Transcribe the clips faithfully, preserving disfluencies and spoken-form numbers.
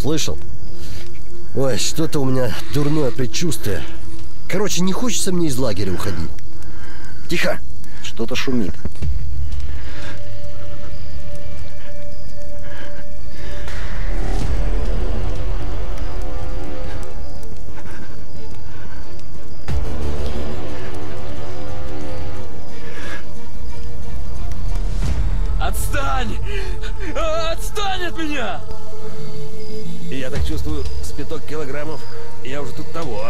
Слышал? Ой, что-то у меня дурное предчувствие. Короче, не хочется мне из лагеря уходить. Тихо! Что-то шумит. Отстань! Отстань от меня! Я так чувствую, с пяток килограммов я уже тут того.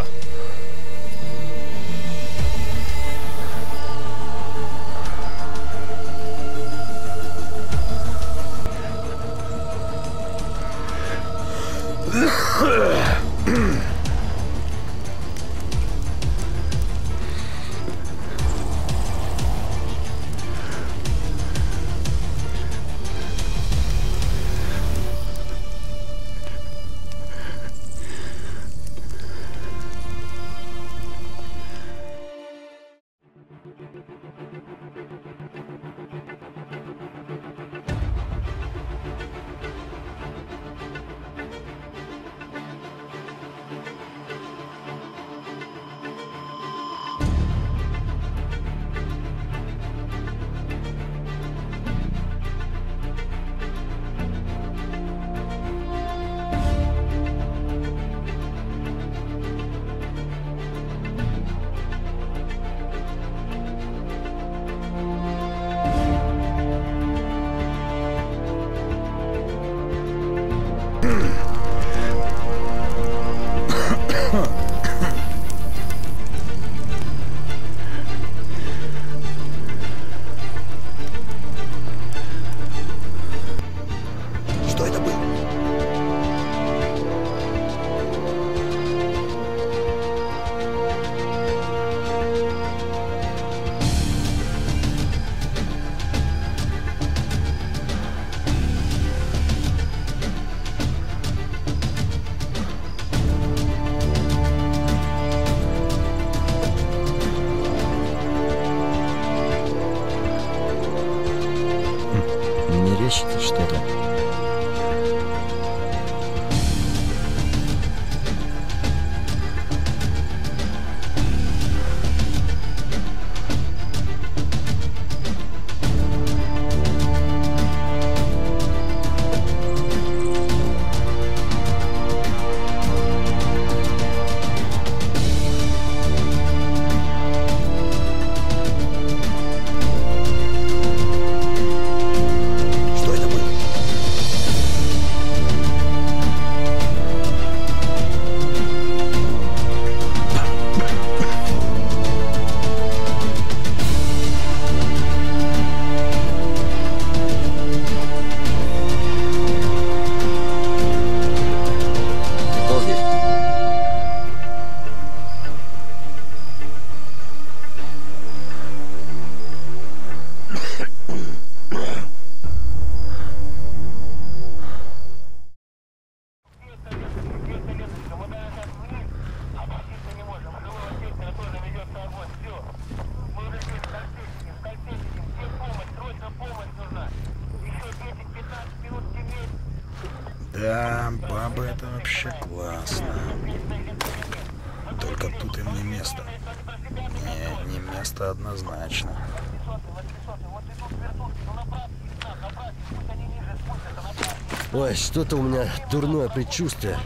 Ой, что-то у меня дурное предчувствие.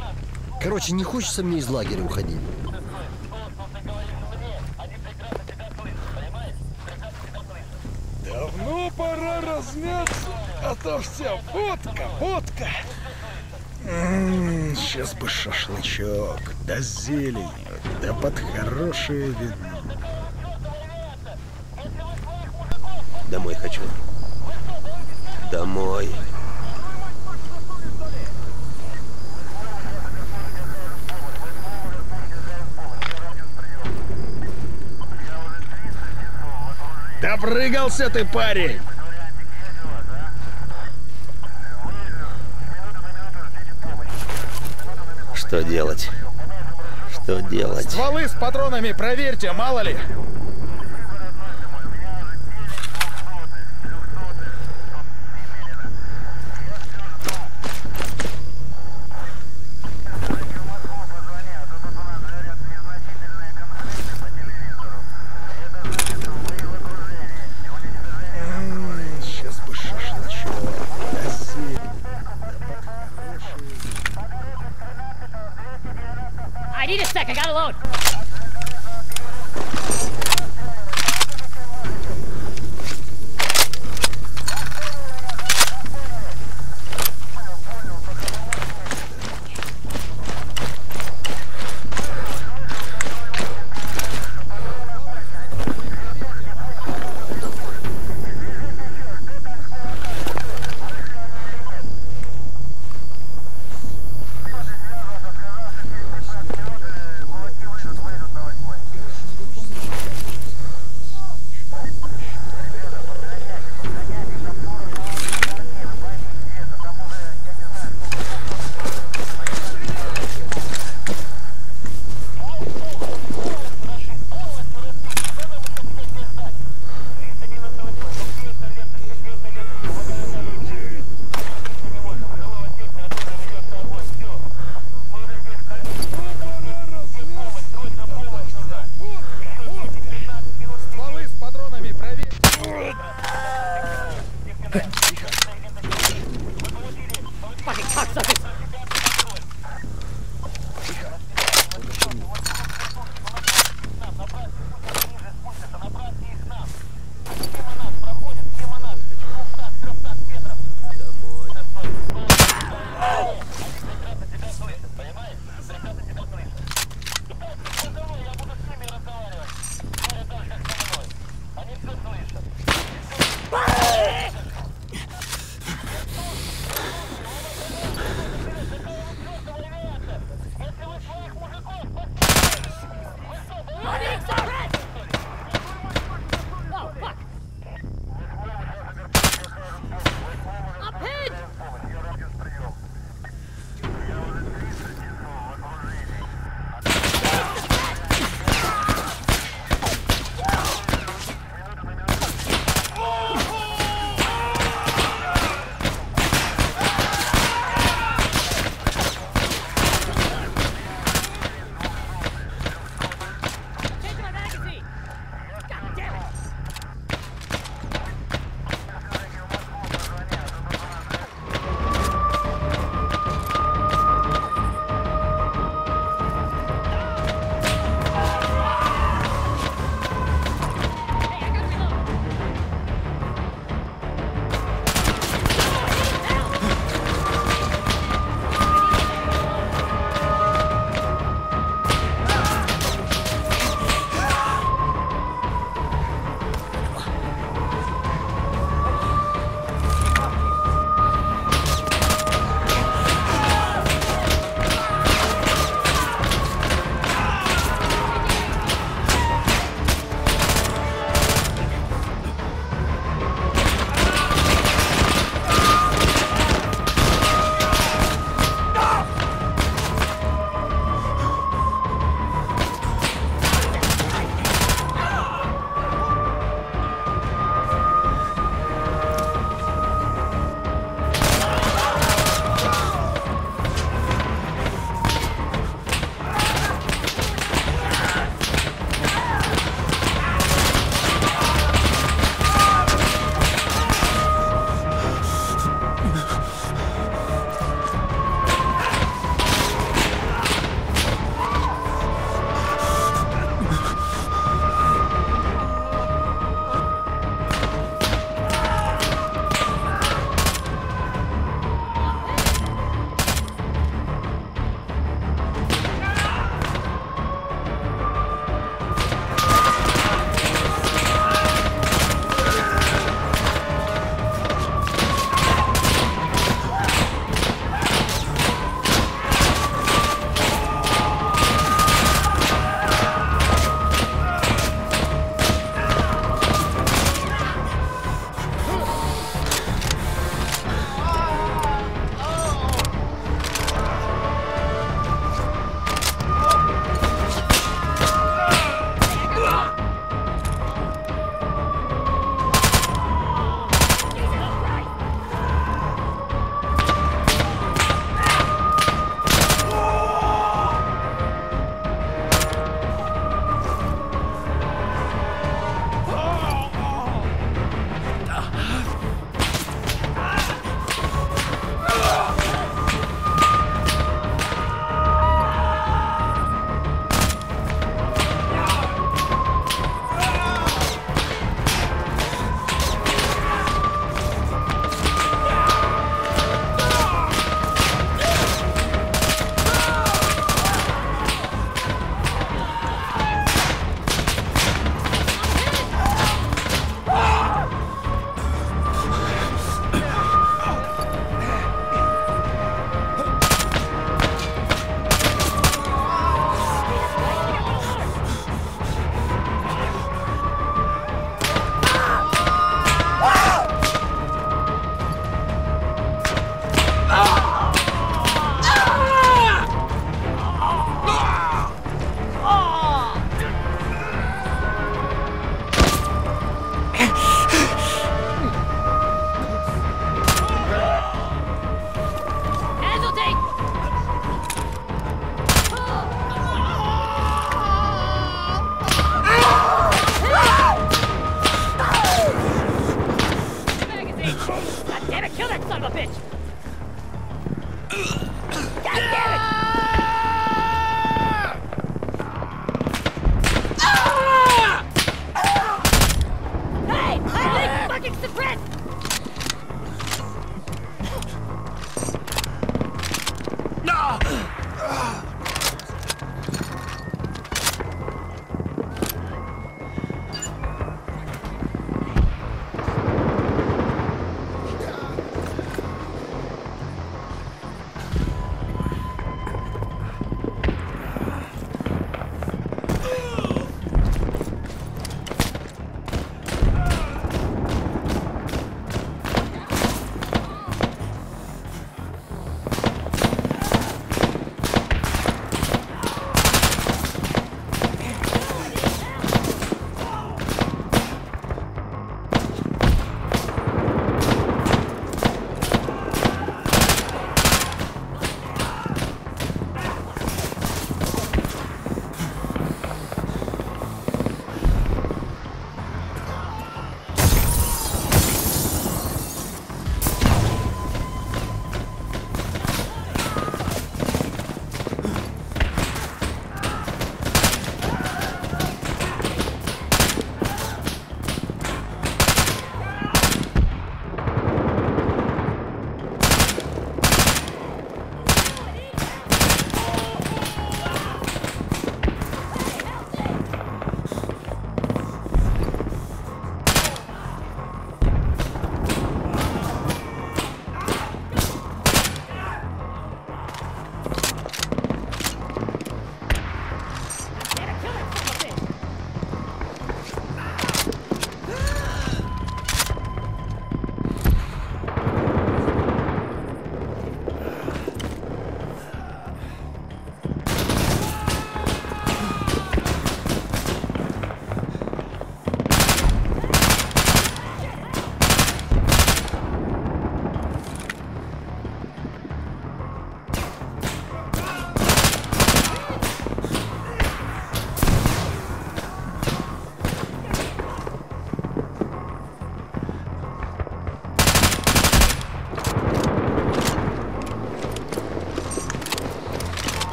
Короче, не хочется мне из лагеря уходить. Давно пора размяться, а то вся водка, водка. М-м, сейчас бы шашлычок, да зеленью, да под хорошее вино. Домой хочу. Домой. Допрыгался ты, парень! Что делать? Что делать? Стволы с патронами проверьте, мало ли! I need a sec, I gotta load.